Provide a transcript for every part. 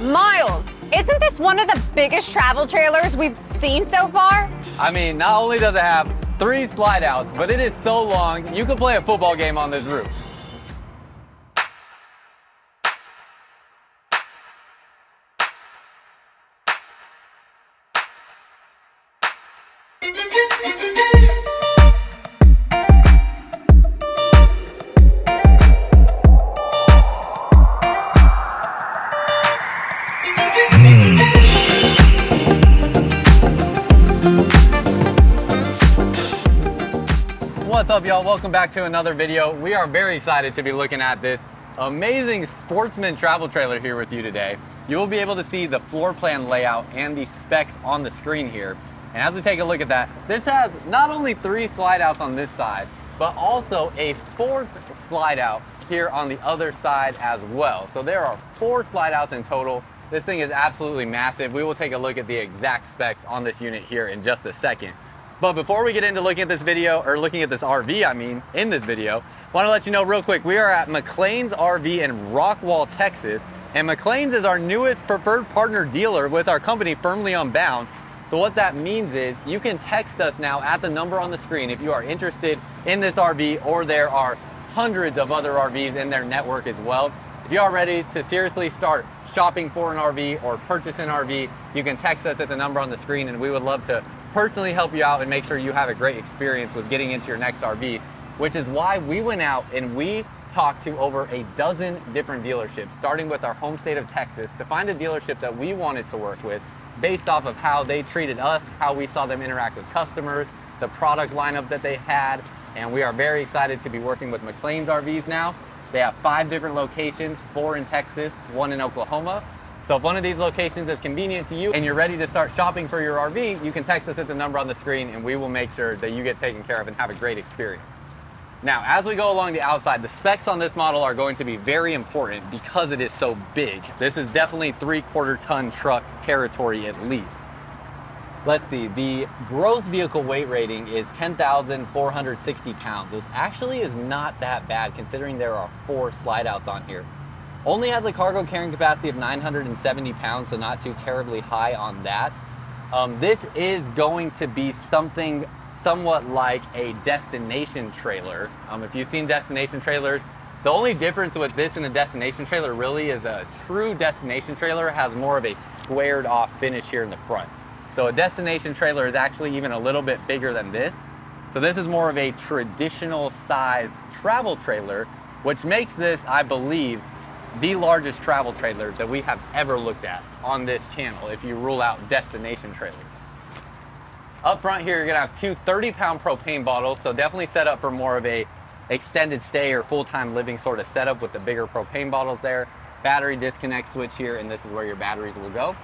Miles, isn't this one of the biggest travel trailers we've seen so far? I mean, not only does it have 3 slide outs, but it is so long, you could play a football game on this roof. What's up, y'all? Welcome back to another video. We are very excited to be looking at this amazing Sportsman travel trailer here with you today. You will be able to see the floor plan layout and the specs on the screen here. And as we take a look at that, this has not only 3 slide outs on this side, but also a 4th slide out here on the other side as well. So there are 4 slide outs in total. This thing is absolutely massive. We will take a look at the exact specs on this unit here in just a second. But before we get into looking at this video, or looking at this RV, I mean, in this video, I want to let you know real quick, we are at McClain's RV in Rockwall, Texas, and McClain's is our newest preferred partner dealer with our company, Firmly Unbound. So what that means is you can text us now at the number on the screen if you are interested in this RV, or there are hundreds of other RVs in their network as well. If you are ready to seriously start shopping for an RV or purchase an RV, you can text us at the number on the screen, and we would love to personally help you out and make sure you have a great experience with getting into your next RV, which is why we went out and we talked to over a dozen different dealerships, starting with our home state of Texas, to find a dealership that we wanted to work with based off of how they treated us, how we saw them interact with customers, the product lineup that they had, and we are very excited to be working with McClain's RVs now. They have 5 different locations, 4 in Texas, 1 in Oklahoma. So if one of these locations is convenient to you and you're ready to start shopping for your RV, you can text us at the number on the screen and we will make sure that you get taken care of and have a great experience. Now, as we go along the outside, the specs on this model are going to be very important because it is so big. This is definitely 3/4 ton truck territory at least. Let's see, the gross vehicle weight rating is 10,460 pounds, which actually is not that bad considering there are 4 slide outs on here. Only has a cargo carrying capacity of 970 pounds, so not too terribly high on that. This is going to be something somewhat like a destination trailer. If you've seen destination trailers, the only difference with this and a destination trailer really is a true destination trailer has more of a squared off finish here in the front. So a destination trailer is actually even a little bit bigger than this. So this is more of a traditional sized travel trailer, which makes this, I believe, the largest travel trailer that we have ever looked at on this channel if you rule out destination trailers. Up front here, you're gonna have 2 30-pound propane bottles, so definitely set up for more of a extended stay or full-time living sort of setup with the bigger propane bottles there. Battery disconnect switch here, and this is where your batteries will go.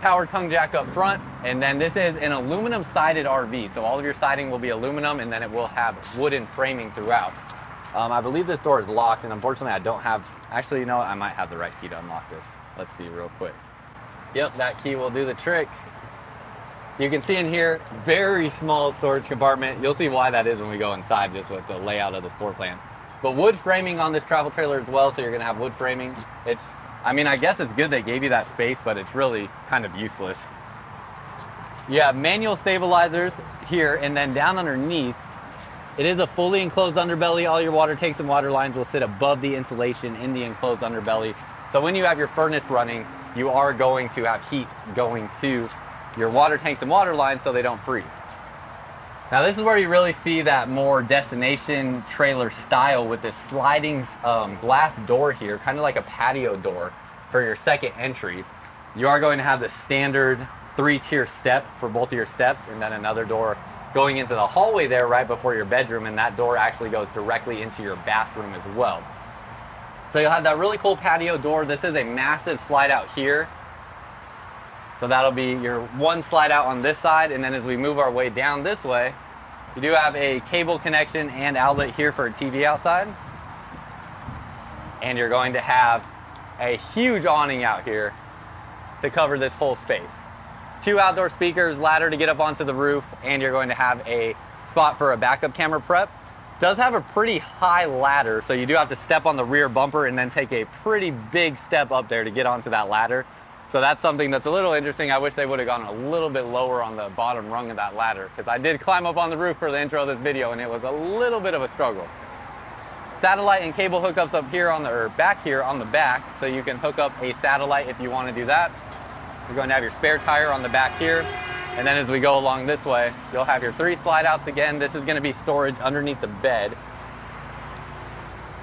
Power tongue jack up front, and then this is an aluminum sided RV, so all of your siding will be aluminum, and then it will have wooden framing throughout. I believe this door is locked, and unfortunately I don't have, actually, you know what? I might have the right key to unlock this. Let's see real quick. Yep, that key will do the trick. You can see in here, very small storage compartment. You'll see why that is when we go inside, just with the layout of the floor plan. But wood framing on this travel trailer as well, so you're gonna have wood framing. It's, I mean, I guess it's good they gave you that space, but it's really kind of useless. You have manual stabilizers here, and then down underneath, it is a fully enclosed underbelly. All your water tanks and water lines will sit above the insulation in the enclosed underbelly. So when you have your furnace running, you are going to have heat going to your water tanks and water lines so they don't freeze. Now this is where you really see that more destination trailer style with this sliding glass door here, kind of like a patio door for your second entry. You are going to have the standard 3-tier step for both of your steps, and then another door going into the hallway there right before your bedroom, and that door actually goes directly into your bathroom as well. So you'll have that really cool patio door. This is a massive slide out here. So that'll be your 1 slide out on this side, and then as we move our way down this way, you do have a cable connection and outlet here for a TV outside. And you're going to have a huge awning out here to cover this whole space. 2 outdoor speakers, ladder to get up onto the roof, and you're going to have a spot for a backup camera prep. Does have a pretty high ladder, so you do have to step on the rear bumper and then take a pretty big step up there to get onto that ladder. So that's something that's a little interesting. I wish they would have gone a little bit lower on the bottom rung of that ladder, because I did climb up on the roof for the intro of this video and it was a little bit of a struggle. Satellite and cable hookups up here on the, or back here on the back, so you can hook up a satellite if you want to do that. You're going to have your spare tire on the back here. And then as we go along this way, you'll have your 3 slide outs again. This is going to be storage underneath the bed.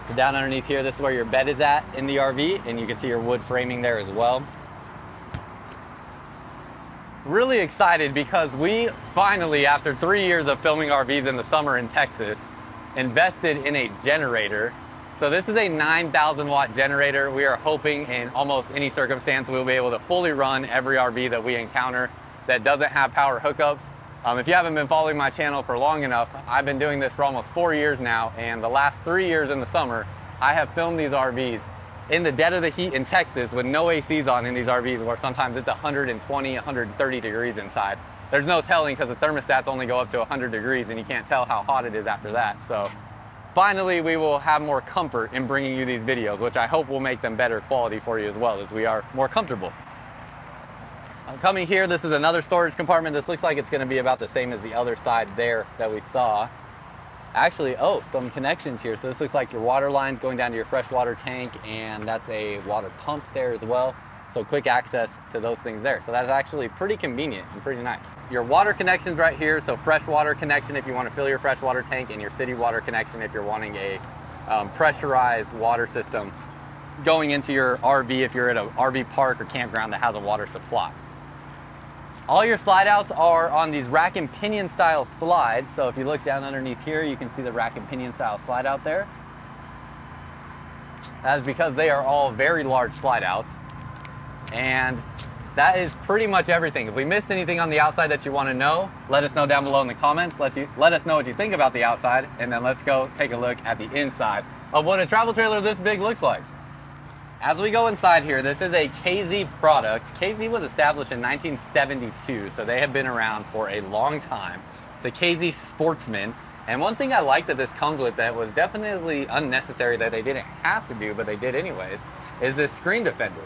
So down underneath here, this is where your bed is at in the RV, and you can see your wood framing there as well. Really excited because we finally, after 3 years of filming RVs in the summer in Texas, invested in a generator. So this is a 9,000 watt generator. We are hoping in almost any circumstance we'll be able to fully run every RV that we encounter that doesn't have power hookups. If you haven't been following my channel for long enough, I've been doing this for almost 4 years now, and the last 3 years in the summer, I have filmed these RVs in the dead of the heat in Texas with no ACs on in these RVs, where sometimes it's 120, 130 degrees inside. There's no telling because the thermostats only go up to 100 degrees and you can't tell how hot it is after that. So finally, we will have more comfort in bringing you these videos, which I hope will make them better quality for you as well, as we are more comfortable. Coming here, this is another storage compartment. This looks like it's going to be about the same as the other side there that we saw. Actually, oh, some connections here. So this looks like your water lines going down to your freshwater tank, and that's a water pump there as well. So quick access to those things there. So that's actually pretty convenient and pretty nice. Your water connections right here. So freshwater connection if you want to fill your freshwater tank, and your city water connection if you're wanting a pressurized water system going into your RV if you're at an RV park or campground that has a water supply. All your slide outs are on these rack and pinion style slides. So if you look down underneath here, you can see the rack and pinion style slide out there. That is because they are all very large slide outs. And that is pretty much everything. If we missed anything on the outside that you want to know, let us know down below in the comments. Let us know what you think about the outside, and then let's go take a look at the inside of what a travel trailer this big looks like. As we go inside here, this is a KZ product. KZ was established in 1972, so they have been around for a long time. It's a KZ Sportsman. And one thing I like that this comes with that was definitely unnecessary that they didn't have to do, but they did anyways, is this screen defender.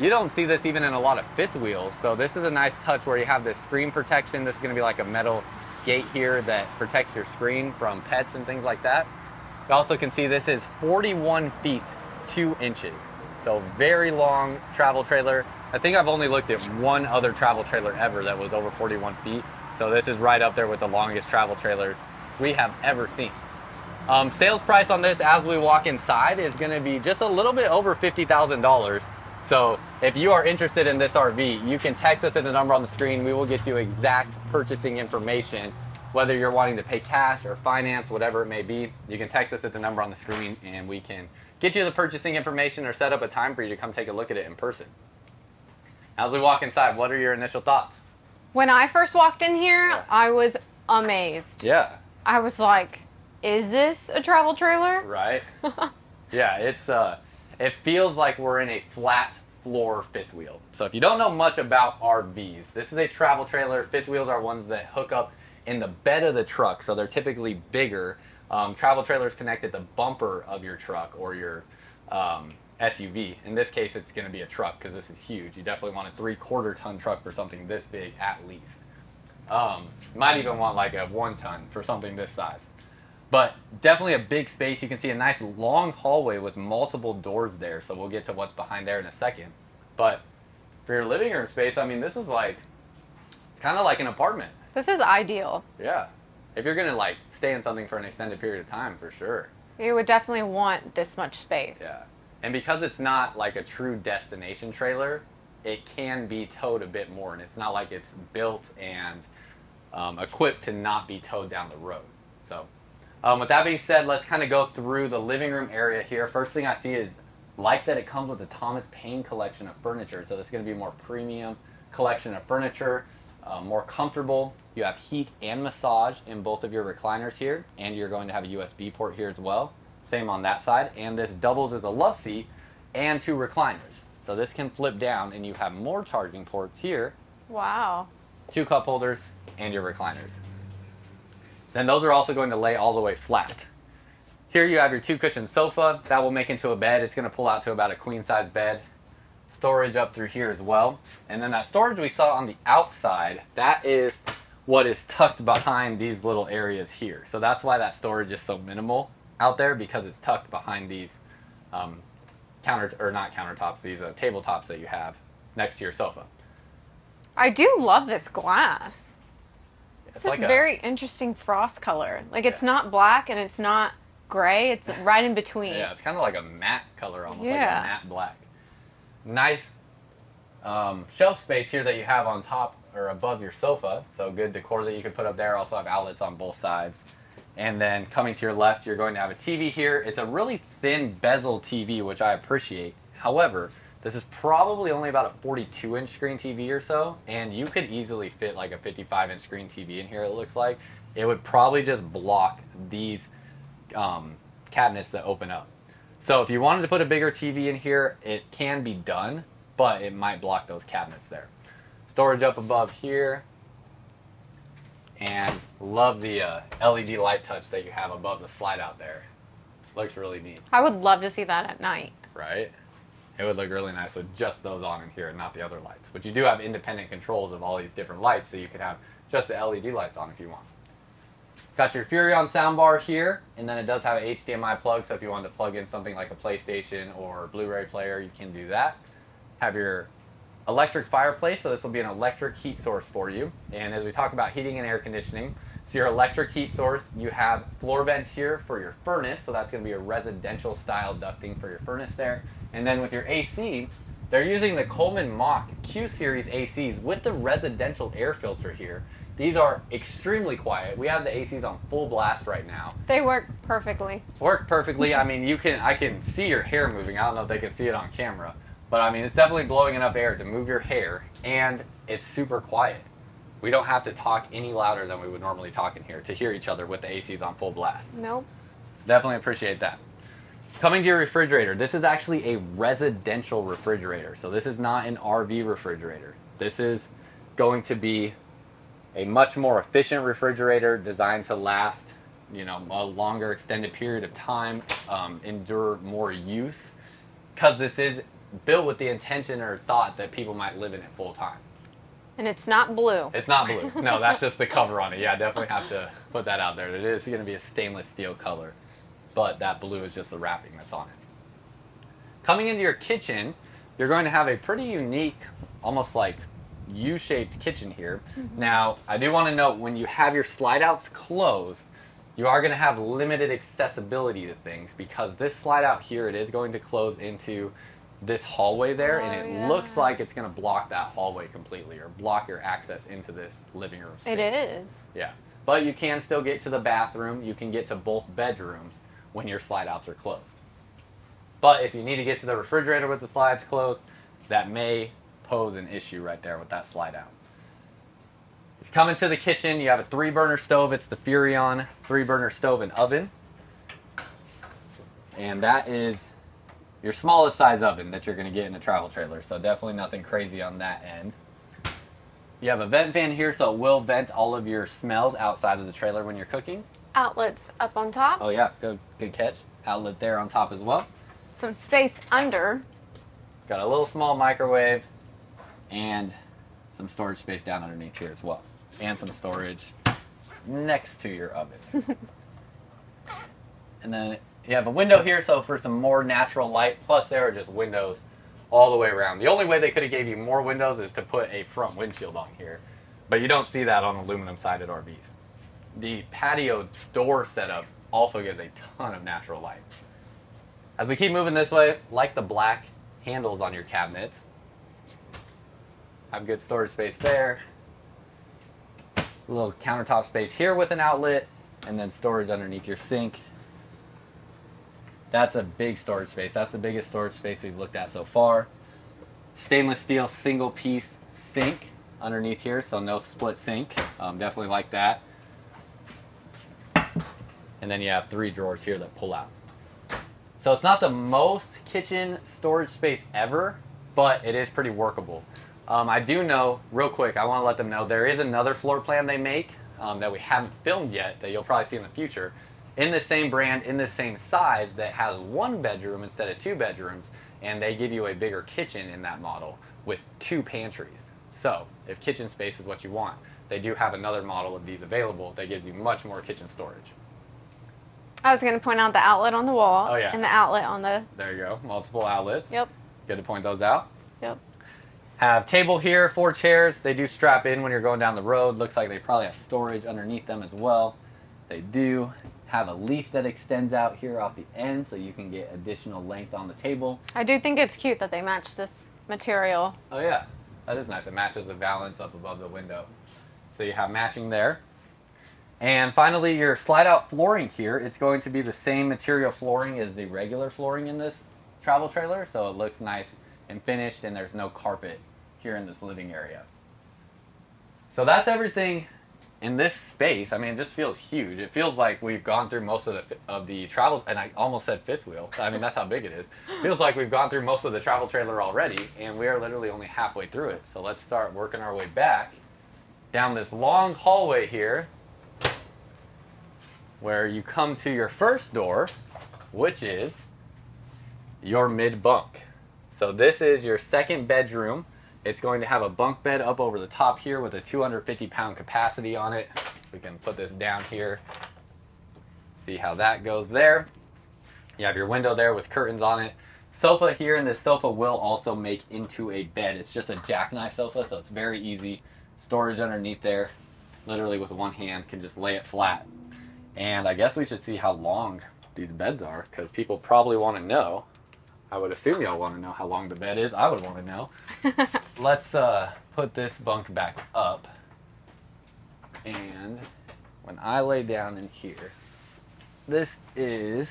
You don't see this even in a lot of fifth wheels, so this is a nice touch where you have this screen protection. This is gonna be like a metal gate here that protects your screen from pets and things like that. You also can see this is 41 feet, 2 inches. So very long travel trailer. I think I've only looked at one other travel trailer ever that was over 41 feet. So this is right up there with the longest travel trailers we have ever seen. Sales price on this as we walk inside is gonna be just a little bit over $50,000. So if you are interested in this RV, you can text us at the number on the screen. We will get you exact purchasing information, whether you're wanting to pay cash or finance, whatever it may be. You can text us at the number on the screen and we can get you the purchasing information or set up a time for you to come take a look at it in person. As we walk inside, what are your initial thoughts? When I first walked in here, yeah, I was amazed. Yeah. I was like, is this a travel trailer? Right. Yeah, it's it feels like we're in a flat floor fifth wheel. So if you don't know much about RVs, this is a travel trailer. Fifth wheels are ones that hook up in the bed of the truck, so they're typically bigger. Travel trailers connect at the bumper of your truck or your SUV. In this case, it's gonna be a truck because this is huge. You definitely want a 3/4 ton truck for something this big at least. Might even want like a 1 ton for something this size. But definitely a big space. You can see a nice long hallway with multiple doors there. So we'll get to what's behind there in a second. But for your living room space, I mean, this is like, it's kind of like an apartment. This is ideal. Yeah. If you're gonna like stay in something for an extended period of time, for sure. You would definitely want this much space. Yeah. And because it's not like a true destination trailer, it can be towed a bit more. And it's not like it's built and equipped to not be towed down the road. So with that being said, let's kind of go through the living room area here. First thing I see is like that it comes with the Thomas Payne collection of furniture. So it's gonna be a more premium collection of furniture. More comfortable. You have heat and massage in both of your recliners here, and you're going to have a USB port here as well. Same on that side, and this doubles as a love seat and 2 recliners. So this can flip down and you have more charging ports here. Wow. 2 cup holders and your recliners. Then those are also going to lay all the way flat. Here you have your two cushion sofa that will make into a bed. It's going to pull out to about a queen size bed. Storage up through here as well. And then that storage we saw on the outside, that is what is tucked behind these little areas here. So that's why that storage is so minimal out there, because it's tucked behind these tabletops that you have next to your sofa. I do love this glass. It's like a very interesting frost color. Like, it's not black and it's not gray, it's right in between. Yeah, it's kind of like a matte color, almost like a matte black. Nice shelf space here that you have on top or above your sofa, so good decor that you can put up there. Also have outlets on both sides. And then coming to your left, you're going to have a TV here. It's a really thin bezel TV, which I appreciate. However, this is probably only about a 42-inch screen TV or so, and you could easily fit like a 55-inch screen TV in here, it looks like. It would probably just block these cabinets that open up. So if you wanted to put a bigger TV in here, it can be done, but it might block those cabinets there. Storage up above here. And love the LED light touch that you have above the slide out there. Looks really neat. I would love to see that at night. Right? It would look really nice with just those on in here and not the other lights. But you do have independent controls of all these different lights, so you could have just the LED lights on if you want. Got your Furion soundbar here, and then it does have an HDMI plug, so if you wanted to plug in something like a PlayStation or Blu-ray player, you can do that. Have your electric fireplace, so this will be an electric heat source for you. And as we talk about heating and air conditioning, so your electric heat source, you have floor vents here for your furnace, so that's going to be a residential style ducting for your furnace there. And then with your AC, they're using the Coleman Mach Q-Series ACs with the residential air filter here. These are extremely quiet. We have the ACs on full blast right now. They work perfectly. Work perfectly. I mean, I can see your hair moving. I don't know if they can see it on camera. But I mean, it's definitely blowing enough air to move your hair, and it's super quiet. We don't have to talk any louder than we would normally talk in here to hear each other with the ACs on full blast. Nope. So definitely appreciate that. Coming to your refrigerator, this is actually a residential refrigerator. So this is not an RV refrigerator. This is going to be a much more efficient refrigerator designed to last, you know, a longer extended period of time, endure more use, because this is built with the intention or thought that people might live in it full time. And it's not blue. It's not blue. No, that's just the cover on it. Yeah, I definitely have to put that out there. It is going to be a stainless steel color, but that blue is just the wrapping that's on it. Coming into your kitchen, you're going to have a pretty unique, almost like U-shaped kitchen here. Now, I do want to note, when you have your slide outs closed, you are going to have limited accessibility to things, because this slide out here, it is going to close into this hallway there, and it looks like it's going to block that hallway completely, or block your access into this living room space. It is. Yeah. But you can still get to the bathroom. You can get to both bedrooms when your slide outs are closed. But if you need to get to the refrigerator with the slides closed, that may pose an issue right there with that slide out. Coming to the kitchen, you have a 3-burner stove. It's the Furion 3-burner stove and oven. And that is your smallest size oven that you're going to get in a travel trailer, so definitely nothing crazy on that end. You have a vent fan here, so it will vent all of your smells outside of the trailer when you're cooking. Outlets up on top. Oh yeah, good catch. Outlet there on top as well. Some space under. Got a little small microwave and some storage space down underneath here as well. And some storage next to your oven. And then you have a window here, so for some more natural light, plus there are just windows all the way around. The only way they could have gave you more windows is to put a front windshield on here, but you don't see that on aluminum-sided RVs. The patio door setup also gives a ton of natural light. As we keep moving this way, like the black handles on your cabinets, have good storage space there, a little countertop space here with an outlet, and then storage underneath your sink. That's a big storage space. That's the biggest storage space we've looked at so far. Stainless steel single piece sink underneath here, so no split sink. Definitely like that. And then you have 3 drawers here that pull out. So it's not the most kitchen storage space ever, but it is pretty workable. I do know, real quick, I want to let them know there is another floor plan they make that we haven't filmed yet that you'll probably see in the future. in the same brand, in the same size, that has one bedroom instead of two bedrooms, and they give you a bigger kitchen in that model with two pantries. So if kitchen space is what you want, they do have another model of these available that gives you much more kitchen storage. I was going to point out the outlet on the wall. Oh, yeah. And the outlet on the... There you go. Multiple outlets. Yep. Good to point those out. Yep. Have table here, 4 chairs. They do strap in when you're going down the road. Looks like they probably have storage underneath them as well. They do have a leaf that extends out here off the end so you can get additional length on the table. I do think it's cute that they match this material. Oh, yeah. That is nice. It matches the valance up above the window. So you have matching there. And finally, your slide-out flooring here, it's going to be the same material flooring as the regular flooring in this travel trailer, so it looks nice and finished, and there's no carpet here in this living area. So that's everything in this space. I mean, it just feels huge. It feels like we've gone through most of the travel, and I almost said fifth wheel. I mean, that's how big it is. It feels like we've gone through most of the travel trailer already, and we are literally only halfway through it. So let's start working our way back down this long hallway here, where you come to your first door, which is your mid-bunk. So this is your second bedroom. It's going to have a bunk bed up over the top here with a 250-pound capacity on it. We can put this down here, see how that goes there. You have your window there with curtains on it. Sofa here, and this sofa will also make into a bed. It's just a jackknife sofa, so it's very easy. Storage underneath there, literally with one hand, can just lay it flat. And I guess we should see how long these beds are, because people probably want to know. I would assume y'all want to know how long the bed is. I would want to know. Let's put this bunk back up. And when I lay down in here, this is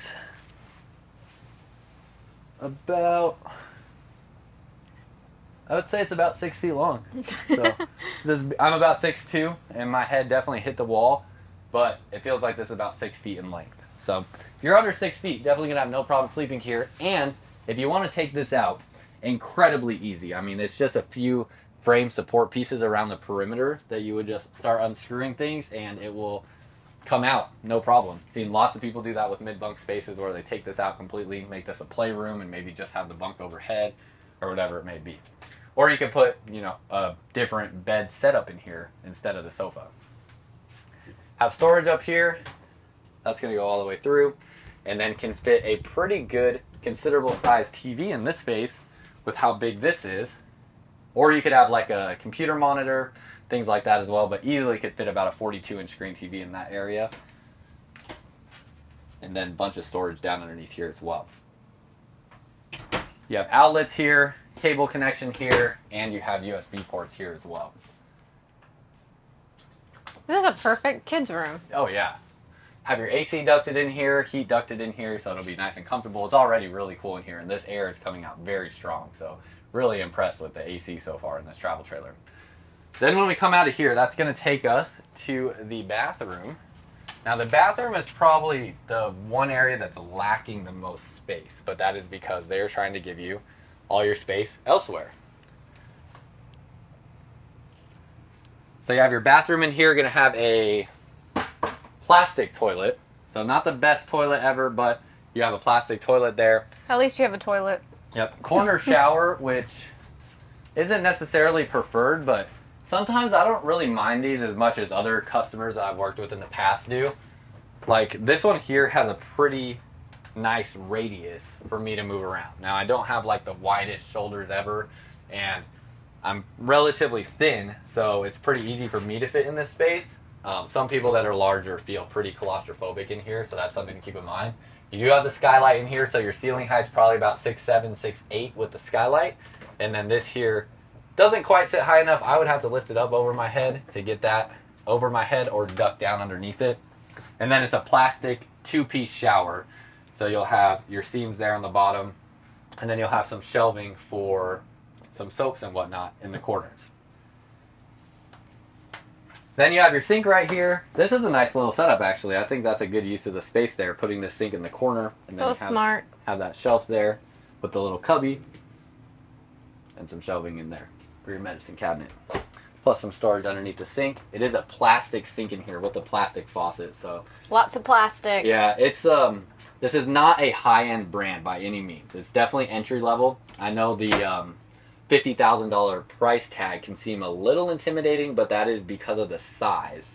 about, I would say it's about 6 feet long. So this, I'm about 6'2", and my head definitely hit the wall. But it feels like this is about 6 feet in length. So if you're under 6 feet, definitely gonna have no problem sleeping here. And if you want to take this out, incredibly easy. I mean, it's just a few frame support pieces around the perimeter that you would just start unscrewing things and it will come out, no problem. Seen lots of people do that with mid-bunk spaces where they take this out completely, make this a playroom, and maybe just have the bunk overhead or whatever it may be. Or you could put, you know, a different bed setup in here instead of the sofa. Have storage up here, that's going to go all the way through, and then can fit a pretty good, considerable size TV in this space with how big this is. Or you could have like a computer monitor, things like that as well, but easily could fit about a 42-inch screen TV in that area. And then a bunch of storage down underneath here as well. You have outlets here, cable connection here, and you have USB ports here as well. This is a perfect kids room. Oh yeah. Have your AC ducted in here, heat ducted in here, so it'll be nice and comfortable. It's already really cool in here, and this air is coming out very strong. So really impressed with the AC so far in this travel trailer. Then when we come out of here, that's going to take us to the bathroom. Now the bathroom is probably the one area that's lacking the most space, but that is because they're trying to give you all your space elsewhere. So you have your bathroom in here, gonna have a plastic toilet. So not the best toilet ever, but you have a plastic toilet there. At least you have a toilet. Yep, corner shower, which isn't necessarily preferred, but sometimes I don't really mind these as much as other customers that I've worked with in the past do. Like this one here has a pretty nice radius for me to move around. Now I don't have like the widest shoulders ever, and I'm relatively thin, so it's pretty easy for me to fit in this space. Some people that are larger feel pretty claustrophobic in here, so that's something to keep in mind. You do have the skylight in here, so your ceiling height's probably about 6'7", 6'8" with the skylight. And then this here doesn't quite sit high enough. I would have to lift it up over my head to get that over my head or duck down underneath it. And then it's a plastic two-piece shower. So you'll have your seams there on the bottom, and then you'll have some shelving for some soaps and whatnot in the corners. Then you have your sink right here. This is a nice little setup, actually. I think that's a good use of the space there, putting the sink in the corner, and then have that shelf there with the little cubby and some shelving in there for your medicine cabinet. plus some storage underneath the sink. It is a plastic sink in here with a plastic faucet, so lots of plastic. Yeah, it's this is not a high-end brand by any means. It's definitely entry level. I know the $50,000 price tag can seem a little intimidating, but that is because of the size.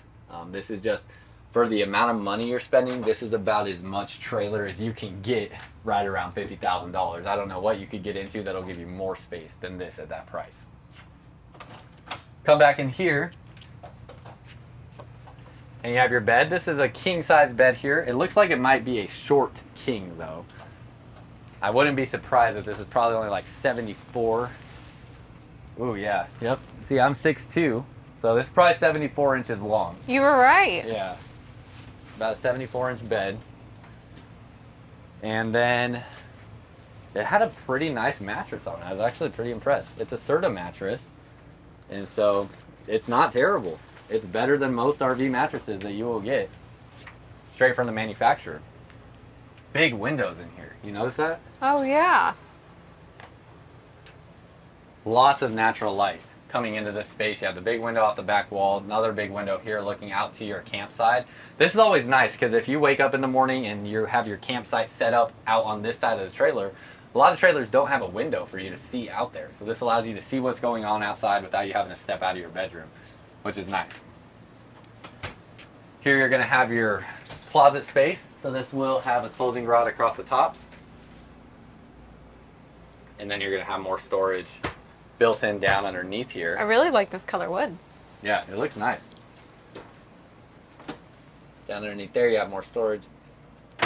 This is just for the amount of money you're spending. This is about as much trailer as you can get, right around $50,000. I don't know what you could get into that'll give you more space than this at that price. Come back in here and you have your bed. This is a king size bed here. It looks like it might be a short king though. I wouldn't be surprised if this is probably only like 74. Ooh, yeah, yep. See, I'm 6'2", so this is probably 74 inches long. You were right. Yeah, about a 74 inch bed. And then it had a pretty nice mattress on it. I was actually pretty impressed. It's a Serta mattress. And so it's not terrible. It's better than most RV mattresses that you will get straight from the manufacturer. Big windows in here. You notice that? Oh, yeah. Lots of natural light coming into this space. You have the big window off the back wall, another big window here looking out to your campsite. This is always nice because if you wake up in the morning and you have your campsite set up out on this side of the trailer, a lot of trailers don't have a window for you to see out there. So this allows you to see what's going on outside without you having to step out of your bedroom, which is nice. Here you're gonna have your closet space. So this will have a clothing rod across the top. And then you're gonna have more storage built in down underneath here. I really like this color wood. Yeah, it looks nice. Down underneath there you have more storage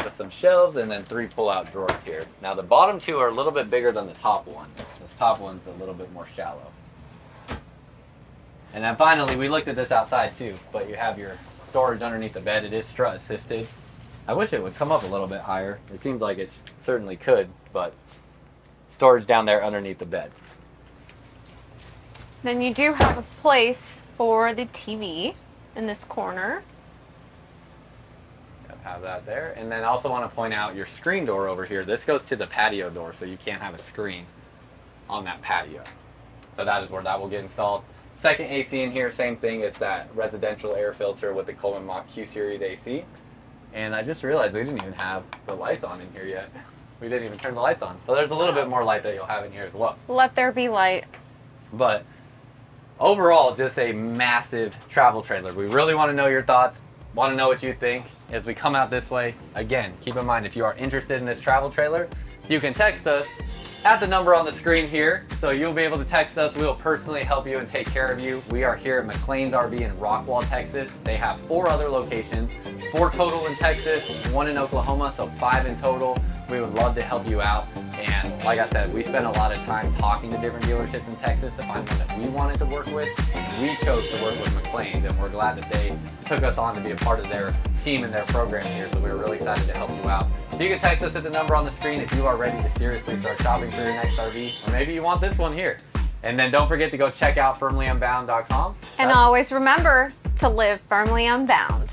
with some shelves and then 3 pull-out drawers here. Now the bottom 2 are a little bit bigger than the top one. This top one's a little bit more shallow. And then finally, we looked at this outside too, but you have your storage underneath the bed. It is strut assisted. I wish it would come up a little bit higher. It seems like it certainly could, but storage down there underneath the bed. Then you do have a place for the TV in this corner. Have that there. And then also want to point out your screen door over here. This goes to the patio door, so you can't have a screen on that patio. So that is where that will get installed. Second AC in here, same thing. It's that residential air filter with the Coleman Mach Q-Series AC. And I just realized we didn't even have the lights on in here yet. We didn't even turn the lights on. So there's a little bit more light that you'll have in here as well. Let there be light. But overall, just a massive travel trailer. We really want to know your thoughts. Want to know what you think as we come out this way. Again, keep in mind, if you are interested in this travel trailer, you can text us at the number on the screen here. So you'll be able to text us. We will personally help you and take care of you. We are here at McClain's RV in Rockwall, Texas. They have 4 other locations, 4 total in Texas, 1 in Oklahoma, so 5 in total. We would love to help you out. And like I said, we spent a lot of time talking to different dealerships in Texas to find one that we wanted to work with. And we chose to work with McClain's, and we're glad that they took us on to be a part of their team and their program here. So we were really excited to help you out. So you can text us at the number on the screen if you are ready to seriously start shopping for your next RV, or maybe you want this one here. And then don't forget to go check out firmlyunbound.com. And always remember to live firmly unbound.